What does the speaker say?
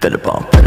Better bomb.